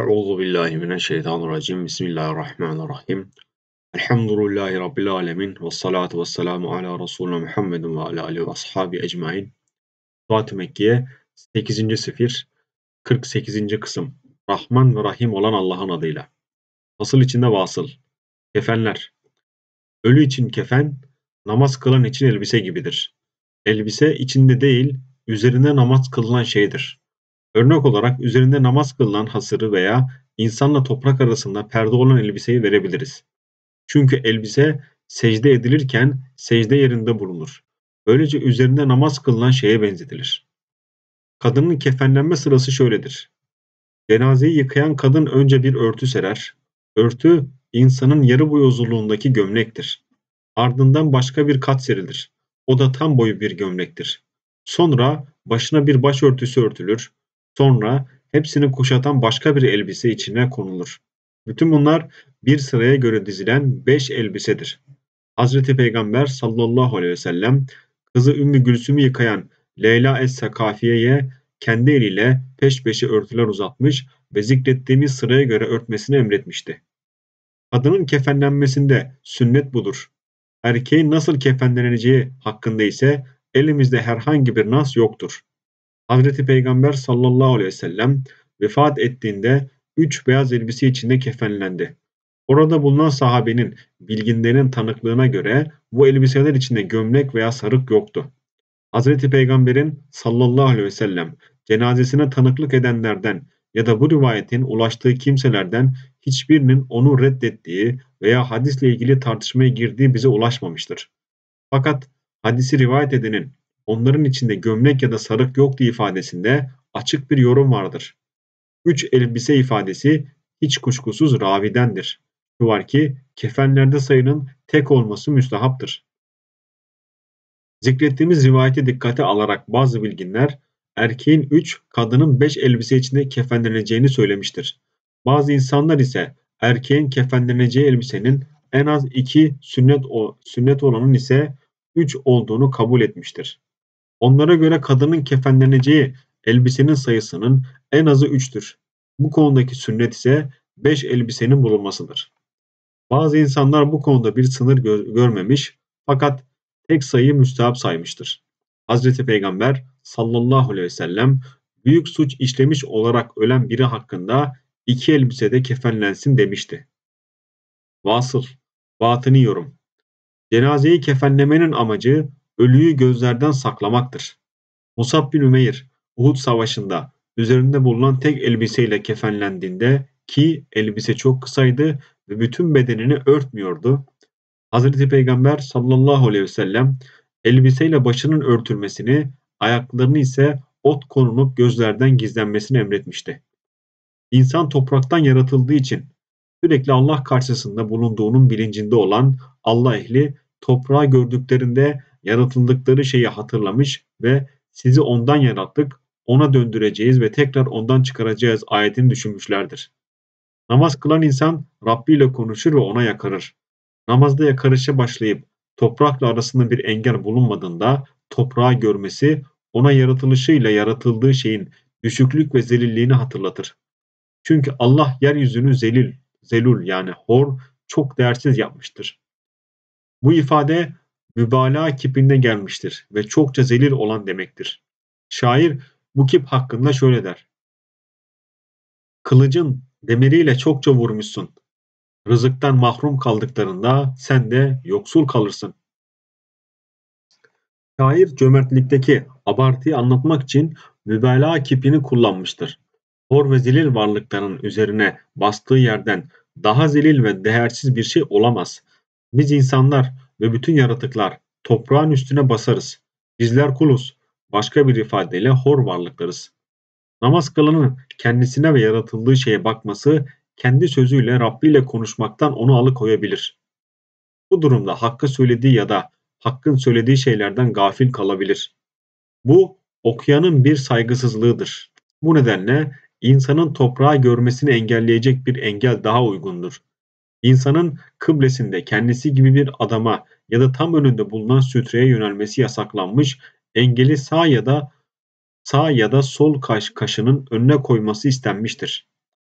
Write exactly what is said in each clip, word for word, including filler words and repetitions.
Euzubillahimineşşeytanirracim. Bismillahirrahmanirrahim. Elhamdülillahi Rabbil alemin. Vessalatu vesselamu ala Resulüne Muhammedin ve ala alihi ve ashabi ecmain. Fütuhât-ı Mekkiyye sekizinci sefir kırk sekizinci kısım. Rahman ve Rahim olan Allah'ın adıyla. Vasıl içinde vasıl. Kefenler. Ölü için kefen, namaz kılan için elbise gibidir. Elbise içinde değil, üzerinde namaz kılınan şeydir. Örnek olarak üzerinde namaz kılınan hasırı veya insanla toprak arasında perde olan elbiseyi verebiliriz. Çünkü elbise secde edilirken secde yerinde bulunur. Böylece üzerinde namaz kılınan şeye benzetilir. Kadının kefenlenme sırası şöyledir. Cenazeyi yıkayan kadın önce bir örtü serer. Örtü insanın yarı boy uzunluğundaki gömlektir. Ardından başka bir kat serilir. O da tam boyu bir gömlektir. Sonra başına bir başörtüsü örtülür. Sonra hepsini kuşatan başka bir elbise içine konulur. Bütün bunlar bir sıraya göre dizilen beş elbisedir. Hazreti Peygamber sallallahu aleyhi ve sellem kızı Ümmü Gülsüm'ü yıkayan Leyla es-Sakafiye'ye kendi eliyle peş peşe örtüler uzatmış ve zikrettiğimiz sıraya göre örtmesini emretmişti. Kadının kefenlenmesinde sünnet budur. Erkeğin nasıl kefenleneceği hakkında ise elimizde herhangi bir nas yoktur. Hazreti Peygamber sallallahu aleyhi ve sellem vefat ettiğinde üç beyaz elbise içinde kefenlendi. Orada bulunan sahabenin bilginlerin tanıklığına göre bu elbiseler içinde gömlek veya sarık yoktu. Hazreti Peygamber'in sallallahu aleyhi ve sellem cenazesine tanıklık edenlerden ya da bu rivayetin ulaştığı kimselerden hiçbirinin onu reddettiği veya hadisle ilgili tartışmaya girdiği bize ulaşmamıştır. Fakat hadisi rivayet edenin onların içinde gömlek ya da sarık yoktu ifadesinde açık bir yorum vardır. Üç elbise ifadesi hiç kuşkusuz ravidendir. Şu var ki kefenlerde sayının tek olması müstehaptır. Zikrettiğimiz rivayeti dikkate alarak bazı bilginler erkeğin üç, kadının beş elbise içinde kefenleneceğini söylemiştir. Bazı insanlar ise erkeğin kefenleneceği elbisenin en az iki, sünnet, sünnet olanın ise üç olduğunu kabul etmiştir. Onlara göre kadının kefenleneceği elbisenin sayısının en azı üçtür. Bu konudaki sünnet ise beş elbisenin bulunmasıdır. Bazı insanlar bu konuda bir sınır gö görmemiş fakat tek sayıyı müstehap saymıştır. Hazreti Peygamber sallallahu aleyhi ve sellem büyük suç işlemiş olarak ölen biri hakkında iki elbisede kefenlensin demişti. Vasıl, batini yorum. Cenazeyi kefenlemenin amacı ölüyü gözlerden saklamaktır. Musab bin Ümeyr, Uhud Savaşı'nda üzerinde bulunan tek elbiseyle kefenlendiğinde ki elbise çok kısaydı ve bütün bedenini örtmüyordu. Hazreti Peygamber sallallahu aleyhi ve sellem elbiseyle başının örtülmesini, ayaklarını ise ot konulup gözlerden gizlenmesini emretmişti. İnsan topraktan yaratıldığı için sürekli Allah karşısında bulunduğunun bilincinde olan Allah ehli toprağı gördüklerinde yaratıldıkları şeyi hatırlamış ve sizi ondan yarattık, ona döndüreceğiz ve tekrar ondan çıkaracağız ayetini düşünmüşlerdir. Namaz kılan insan Rabbi ile konuşur ve ona yakarır. Namazda yakarışa başlayıp toprakla arasında bir engel bulunmadığında toprağı görmesi ona yaratılışıyla yaratıldığı şeyin düşüklük ve zelilliğini hatırlatır. Çünkü Allah yeryüzünü zelil, zelul yani hor, çok değersiz yapmıştır. Bu ifade mübalağa kipinde gelmiştir ve çokça zelil olan demektir. Şair bu kip hakkında şöyle der. Kılıcın demiriyle çokça vurmuşsun. Rızıktan mahrum kaldıklarında sen de yoksul kalırsın. Şair cömertlikteki abartıyı anlatmak için mübalağa kipini kullanmıştır. Hor ve zelil varlıkların üzerine bastığı yerden daha zelil ve değersiz bir şey olamaz. Biz insanlar ve bütün yaratıklar toprağın üstüne basarız. Bizler kuluz. Başka bir ifadeyle hor varlıklarız. Namaz kılanın kendisine ve yaratıldığı şeye bakması kendi sözüyle Rabbi ile konuşmaktan onu alıkoyabilir. Bu durumda hakkı söylediği ya da hakkın söylediği şeylerden gafil kalabilir. Bu okuyanın bir saygısızlığıdır. Bu nedenle insanın toprağı görmesini engelleyecek bir engel daha uygundur. İnsanın kıblesinde kendisi gibi bir adama ya da tam önünde bulunan sütreye yönelmesi yasaklanmış, engeli sağ ya da sağ ya da sol kaş kaşının önüne koyması istenmiştir.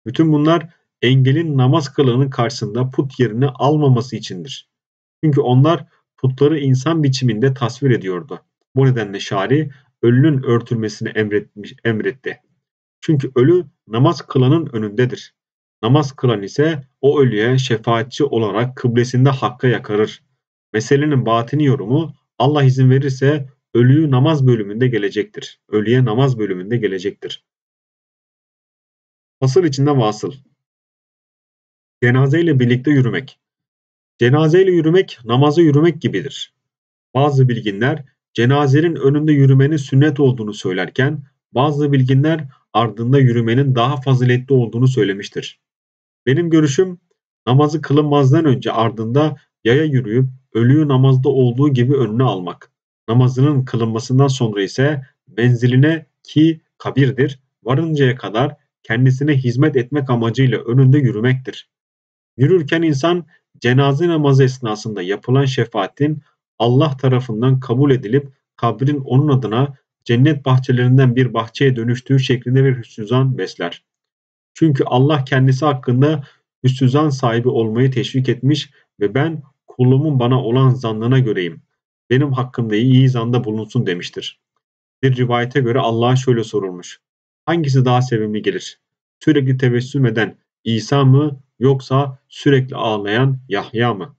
Bütün bunlar engelin namaz kılanın karşısında put yerini almaması içindir. Çünkü onlar putları insan biçiminde tasvir ediyordu. Bu nedenle şari ölünün örtülmesini emretmiş, emretti. Çünkü ölü namaz kılanın önündedir. Namaz kılan ise o ölüye şefaatçi olarak kıblesinde hakka yakarır. Meselenin batini yorumu Allah izin verirse ölüyü namaz bölümünde gelecektir. Ölüye namaz bölümünde gelecektir. Fasıl içinde vasıl. Cenazeyle birlikte yürümek. Cenazeyle yürümek namaza yürümek gibidir. Bazı bilginler cenazenin önünde yürümenin sünnet olduğunu söylerken bazı bilginler ardında yürümenin daha faziletli olduğunu söylemiştir. Benim görüşüm namazı kılınmazdan önce ardında yaya yürüyüp ölüyü namazda olduğu gibi önüne almak. Namazının kılınmasından sonra ise menziline ki kabirdir varıncaya kadar kendisine hizmet etmek amacıyla önünde yürümektir. Yürürken insan cenaze namazı esnasında yapılan şefaatin Allah tarafından kabul edilip kabrin onun adına cennet bahçelerinden bir bahçeye dönüştüğü şeklinde bir hüsnüzan besler. Çünkü Allah kendisi hakkında hüsnüzan sahibi olmayı teşvik etmiş ve ben kulumun bana olan zannına göreyim. Benim hakkımda iyi zanda bulunsun demiştir. Bir rivayete göre Allah'a şöyle sorulmuş. Hangisi daha sevimli gelir? Sürekli tebessüm eden İsa mı yoksa sürekli ağlayan Yahya mı?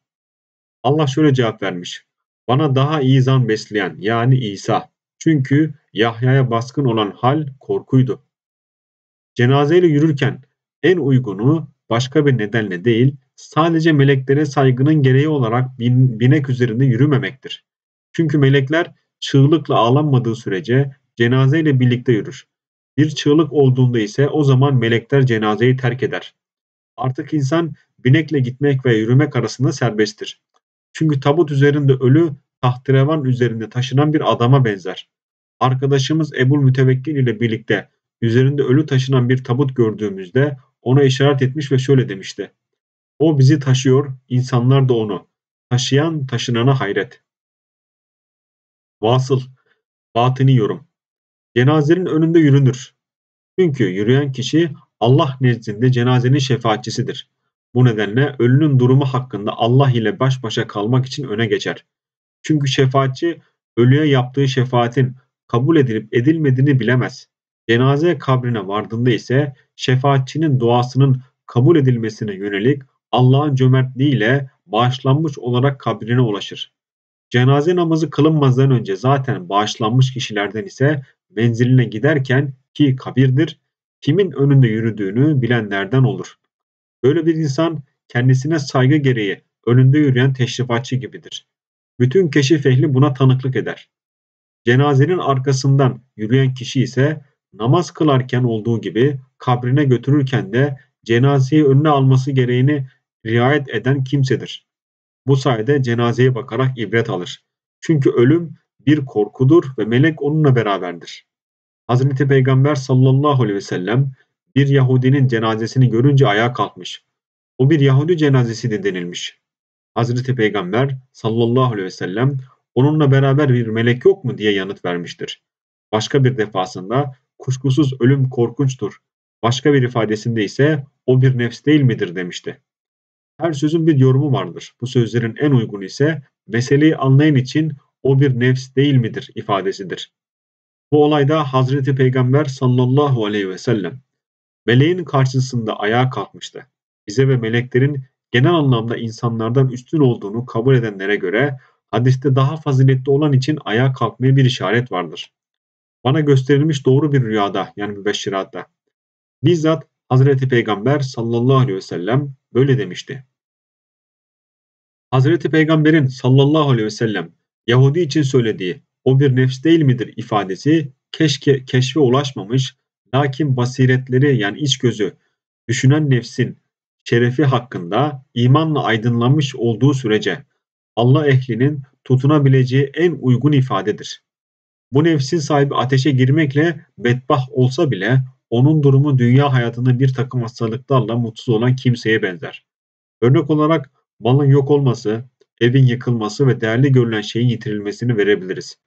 Allah şöyle cevap vermiş. Bana daha iyi zan besleyen yani İsa. Çünkü Yahya'ya baskın olan hal korkuydu. Cenazeyle yürürken en uygunu başka bir nedenle değil, sadece meleklere saygının gereği olarak bin, binek üzerinde yürümemektir. Çünkü melekler çığlıkla ağlanmadığı sürece cenazeyle birlikte yürür. Bir çığlık olduğunda ise o zaman melekler cenazeyi terk eder. Artık insan binekle gitmek ve yürümek arasında serbesttir. Çünkü tabut üzerinde ölü, tahterevan üzerinde taşınan bir adama benzer. Arkadaşımız Ebul Mütevekkil ile birlikte üzerinde ölü taşınan bir tabut gördüğümüzde ona işaret etmiş ve şöyle demişti. O bizi taşıyor, insanlar da onu. Taşıyan taşınana hayret. Vasıl, batini yorum. Cenazenin önünde yürünür. Çünkü yürüyen kişi Allah nezdinde cenazenin şefaatçisidir. Bu nedenle ölünün durumu hakkında Allah ile baş başa kalmak için öne geçer. Çünkü şefaatçi ölüye yaptığı şefaatin kabul edilip edilmediğini bilemez. Cenaze kabrine vardığında ise şefaatçinin duasının kabul edilmesine yönelik Allah'ın cömertliğiyle bağışlanmış olarak kabrine ulaşır. Cenaze namazı kılınmazdan önce zaten bağışlanmış kişilerden ise menziline giderken ki kabirdir, kimin önünde yürüdüğünü bilenlerden olur. Böyle bir insan kendisine saygı gereği önünde yürüyen teşrifatçı gibidir. Bütün keşif ehli buna tanıklık eder. Cenazenin arkasından yürüyen kişi ise namaz kılarken olduğu gibi kabrine götürürken de cenazeyi önüne alması gereğini riayet eden kimsedir. Bu sayede cenazeye bakarak ibret alır. Çünkü ölüm bir korkudur ve melek onunla beraberdir. Hazreti Peygamber sallallahu aleyhi ve sellem bir Yahudinin cenazesini görünce ayağa kalkmış. O bir Yahudi cenazesiydi denilmiş. Hazreti Peygamber sallallahu aleyhi ve sellem onunla beraber bir melek yok mu diye yanıt vermiştir. Başka bir defasında kuşkusuz ölüm korkunçtur. Başka bir ifadesinde ise o bir nefs değil midir demişti. Her sözün bir yorumu vardır. Bu sözlerin en uygunu ise meseleyi anlayan için o bir nefs değil midir ifadesidir. Bu olayda Hazreti Peygamber sallallahu aleyhi ve sellem meleğin karşısında ayağa kalkmıştı. Bize ve meleklerin genel anlamda insanlardan üstün olduğunu kabul edenlere göre hadiste daha faziletli olan için ayağa kalkmaya bir işaret vardır. Bana gösterilmiş doğru bir rüyada yani mübeşşiratta. Bizzat Hazreti Peygamber sallallahu aleyhi ve sellem böyle demişti. Hazreti Peygamber'in sallallahu aleyhi ve sellem Yahudi için söylediği o bir nefs değil midir ifadesi keşke keşfe ulaşmamış lakin basiretleri yani iç gözü düşünen nefsin şerefi hakkında imanla aydınlanmış olduğu sürece Allah ehlinin tutunabileceği en uygun ifadedir. Bu nefsin sahibi ateşe girmekle bedbah olsa bile onun durumu dünya hayatında bir takım hastalıklarla mutsuz olan kimseye benzer. Örnek olarak malın yok olması, evin yıkılması ve değerli görülen şeyin yitirilmesini verebiliriz.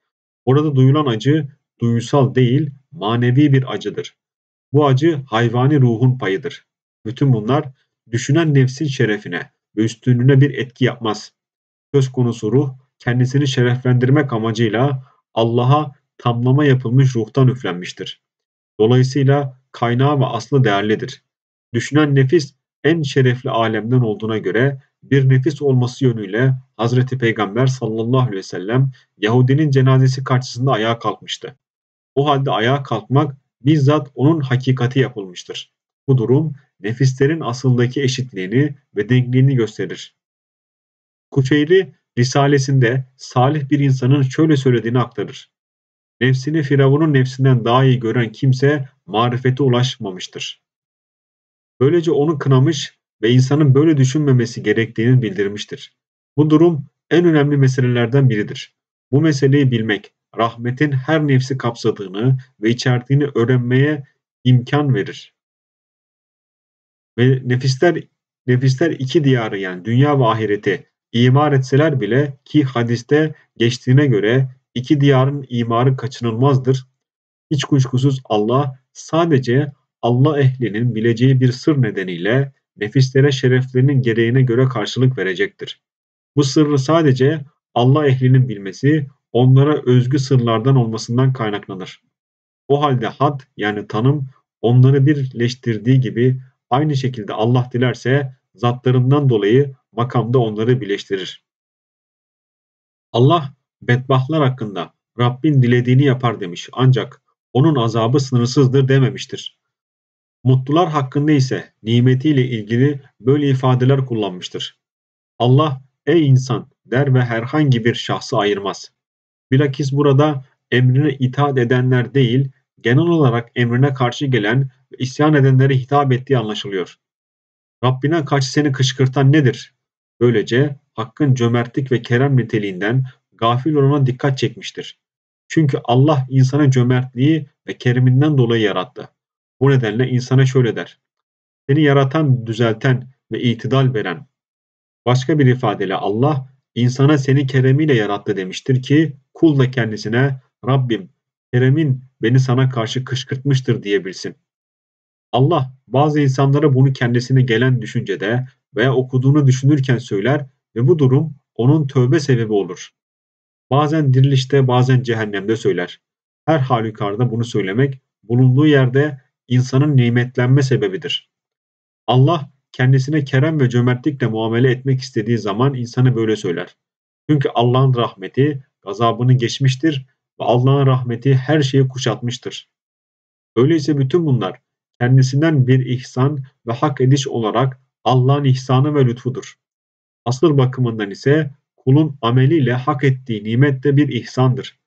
Orada duyulan acı duygusal değil, manevi bir acıdır. Bu acı hayvani ruhun payıdır. Bütün bunlar düşünen nefsin şerefine ve üstünlüğüne bir etki yapmaz. Söz konusu ruh kendisini şereflendirmek amacıyla Allah'a tamlama yapılmış ruhtan üflenmiştir. Dolayısıyla kaynağı ve aslı değerlidir. Düşünen nefis en şerefli alemden olduğuna göre bir nefis olması yönüyle Hazreti Peygamber sallallahu aleyhi ve sellem Yahudinin cenazesi karşısında ayağa kalkmıştı. O halde ayağa kalkmak bizzat onun hakikati yapılmıştır. Bu durum nefislerin asıldaki eşitliğini ve denkliğini gösterir. Kuşeyri Risalesinde salih bir insanın şöyle söylediğini aktarır. Nefsini Firavun'un nefsinden daha iyi gören kimse marifete ulaşmamıştır. Böylece onu kınamış ve insanın böyle düşünmemesi gerektiğini bildirmiştir. Bu durum en önemli meselelerden biridir. Bu meseleyi bilmek, rahmetin her nefsi kapsadığını ve içerdiğini öğrenmeye imkan verir. Ve nefisler, nefisler iki diyarı yani dünya ve ahireti imar etseler bile ki hadiste geçtiğine göre iki diyarın imarı kaçınılmazdır. Hiç kuşkusuz Allah sadece Allah ehlinin bileceği bir sır nedeniyle nefislere şereflerinin gereğine göre karşılık verecektir. Bu sırrı sadece Allah ehlinin bilmesi onlara özgü sırlardan olmasından kaynaklanır. O halde had yani tanım onları birleştirdiği gibi aynı şekilde Allah dilerse zatlarından dolayı makamda onları birleştirir. Allah bedbahtlar hakkında Rabbin dilediğini yapar demiş ancak onun azabı sınırsızdır dememiştir. Mutlular hakkında ise nimetiyle ilgili böyle ifadeler kullanmıştır. Allah ey insan der ve herhangi bir şahsı ayırmaz. Bilakis burada emrine itaat edenler değil, genel olarak emrine karşı gelen ve isyan edenlere hitap ettiği anlaşılıyor. Rabbine karşı seni kışkırtan nedir? Böylece Hakk'ın cömertlik ve kerem niteliğinden gafil olana dikkat çekmiştir. Çünkü Allah insanı cömertliği ve kereminden dolayı yarattı. Bu nedenle insana şöyle der. Seni yaratan, düzelten ve itidal veren. Başka bir ifadeyle Allah insana seni keremiyle yarattı demiştir ki kul da kendisine Rabbim keremin beni sana karşı kışkırtmıştır diyebilsin. Allah bazı insanlara bunu kendisine gelen düşüncede veya okuduğunu düşünürken söyler ve bu durum onun tövbe sebebi olur. Bazen dirilişte bazen cehennemde söyler. Her halükarda bunu söylemek bulunduğu yerde insanın nimetlenme sebebidir. Allah kendisine kerem ve cömertlikle muamele etmek istediği zaman insanı böyle söyler. Çünkü Allah'ın rahmeti gazabını geçmiştir ve Allah'ın rahmeti her şeyi kuşatmıştır. Öyleyse bütün bunlar kendisinden bir ihsan ve hak ediş olarak Allah'ın ihsanı ve lütfudur. Asıl bakımından ise kulun ameliyle hak ettiği nimet de bir ihsandır.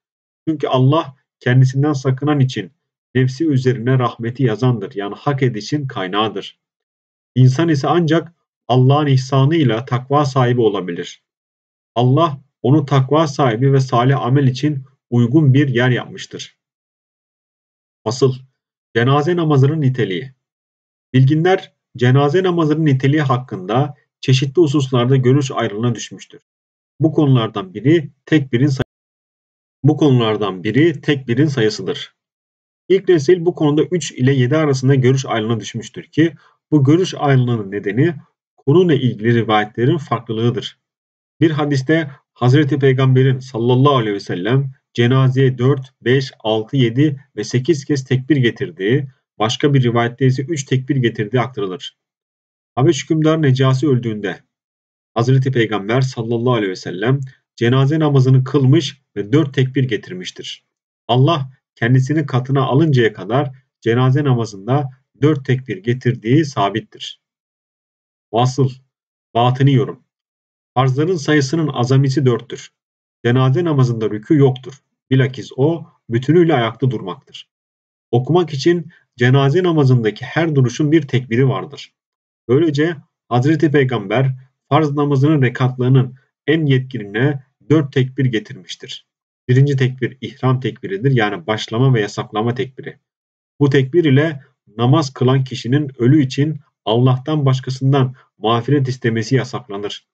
Çünkü Allah kendisinden sakınan için nefsi üzerine rahmeti yazandır yani hak edişin kaynağıdır. İnsan ise ancak Allah'ın ihsanıyla takva sahibi olabilir. Allah onu takva sahibi ve salih amel için uygun bir yer yapmıştır. Asıl cenaze namazının niteliği. Bilginler cenaze namazının niteliği hakkında çeşitli hususlarda görüş ayrılığına düşmüştür. Bu konulardan biri tekbirin sayı Bu konulardan biri tekbirin sayısıdır. İlk nesil bu konuda üç ile yedi arasında görüş ayrılığına düşmüştür ki bu görüş ayrılığının nedeni konuyla ilgili rivayetlerin farklılığıdır. Bir hadiste Hazreti Peygamber'in sallallahu aleyhi ve sellem cenazeye dört, beş, altı, yedi ve sekiz kez tekbir getirdiği, başka bir rivayette ise üç tekbir getirdiği aktarılır. Habeş hükümdarı Necasi öldüğünde Hazreti Peygamber sallallahu aleyhi ve sellem cenaze namazını kılmış ve dört tekbir getirmiştir. Allah kendisini katına alıncaya kadar cenaze namazında dört tekbir getirdiği sabittir. Vasıl, batini yorum. Farzların sayısının azamisi dörttür. Cenaze namazında rükû yoktur. Bilakis o bütünüyle ayakta durmaktır. Okumak için cenaze namazındaki her duruşun bir tekbiri vardır. Böylece Hazreti Peygamber farz namazının rekatlarının en yetkinine dört tekbir getirmiştir. Birinci tekbir ihram tekbiridir yani başlama ve yasaklama tekbiri. Bu tekbir ile namaz kılan kişinin ölü için Allah'tan başkasından mağfiret istemesi yasaklanır.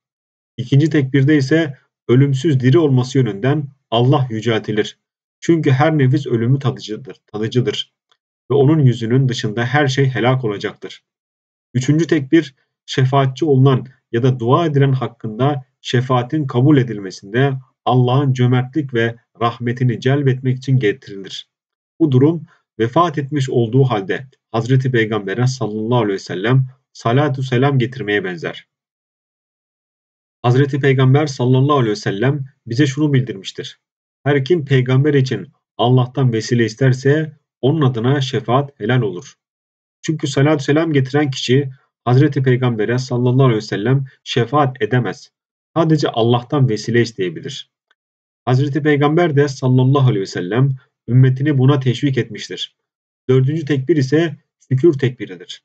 İkinci tekbirde ise ölümsüz diri olması yönünden Allah yüceltilir. Çünkü her nefis ölümü tadıcıdır, tadıcıdır ve onun yüzünün dışında her şey helak olacaktır. Üçüncü tekbir, şefaatçi olunan ya da dua edilen hakkında şefaatin kabul edilmesinde Allah'ın cömertlik ve rahmetini celbetmek için getirilir. Bu durum vefat etmiş olduğu halde Hazreti Peygamber'e sallallahu aleyhi ve sellem salatu selam getirmeye benzer. Hazreti Peygamber sallallahu aleyhi ve sellem bize şunu bildirmiştir: her kim peygamber için Allah'tan vesile isterse onun adına şefaat helal olur. Çünkü salatü selam getiren kişi Hazreti Peygamber'e sallallahu aleyhi ve sellem şefaat edemez. Sadece Allah'tan vesile isteyebilir. Hazreti Peygamber de sallallahu aleyhi ve sellem ümmetini buna teşvik etmiştir. Dördüncü tekbir ise şükür tekbiridir.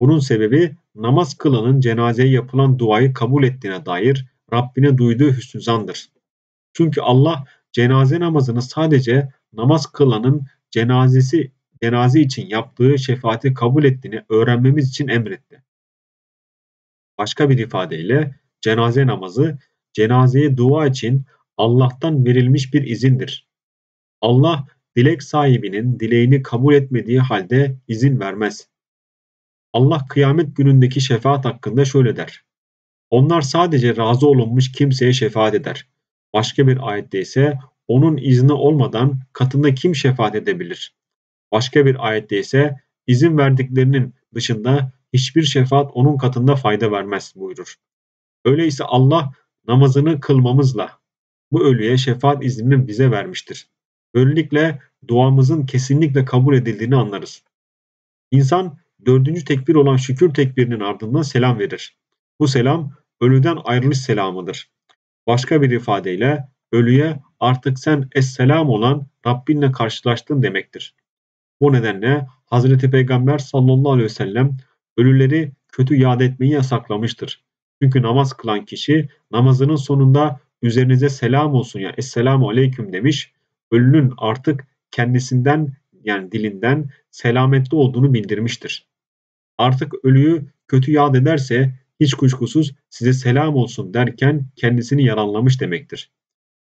Bunun sebebi namaz kılanın cenazeye yapılan duayı kabul ettiğine dair Rabbine duyduğu hüsnü zandır. Çünkü Allah cenaze namazını sadece namaz kılanın cenazesi, cenaze için yaptığı şefaati kabul ettiğini öğrenmemiz için emretti. Başka bir ifadeyle cenaze namazı, cenazeye dua için Allah'tan verilmiş bir izindir. Allah, dilek sahibinin dileğini kabul etmediği halde izin vermez. Allah kıyamet günündeki şefaat hakkında şöyle der: onlar sadece razı olunmuş kimseye şefaat eder. Başka bir ayette ise onun izni olmadan katında kim şefaat edebilir? Başka bir ayette ise izin verdiklerinin dışında hiçbir şefaat onun katında fayda vermez buyurur. Öyleyse Allah namazını kılmamızla bu ölüye şefaat iznini bize vermiştir. Böylelikle duamızın kesinlikle kabul edildiğini anlarız. İnsan dördüncü tekbir olan şükür tekbirinin ardından selam verir. Bu selam ölüden ayrılış selamıdır. Başka bir ifadeyle ölüye artık sen esselam olan Rabbinle karşılaştın demektir. Bu nedenle Hazreti Peygamber sallallahu aleyhi ve sellem ölüleri kötü yad etmeyi yasaklamıştır. Çünkü namaz kılan kişi namazının sonunda üzerinize selam olsun ya esselamu aleyküm demiş, ölünün artık kendisinden yani dilinden selametli olduğunu bildirmiştir. Artık ölüyü kötü yad ederse hiç kuşkusuz size selam olsun derken kendisini yalanlamış demektir.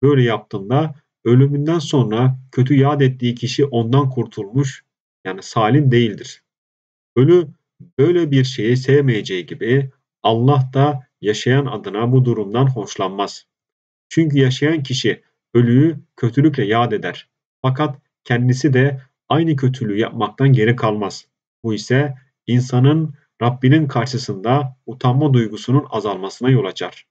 Böyle yaptığında ölümünden sonra kötü yad ettiği kişi ondan kurtulmuş yani salim değildir. Ölü böyle bir şeyi sevmeyeceği gibi Allah da yaşayan adına bu durumdan hoşlanmaz. Çünkü yaşayan kişi ölüyü kötülükle yad eder. Fakat kendisi de aynı kötülüğü yapmaktan geri kalmaz. Bu ise insanın Rabbinin karşısında utanma duygusunun azalmasına yol açar.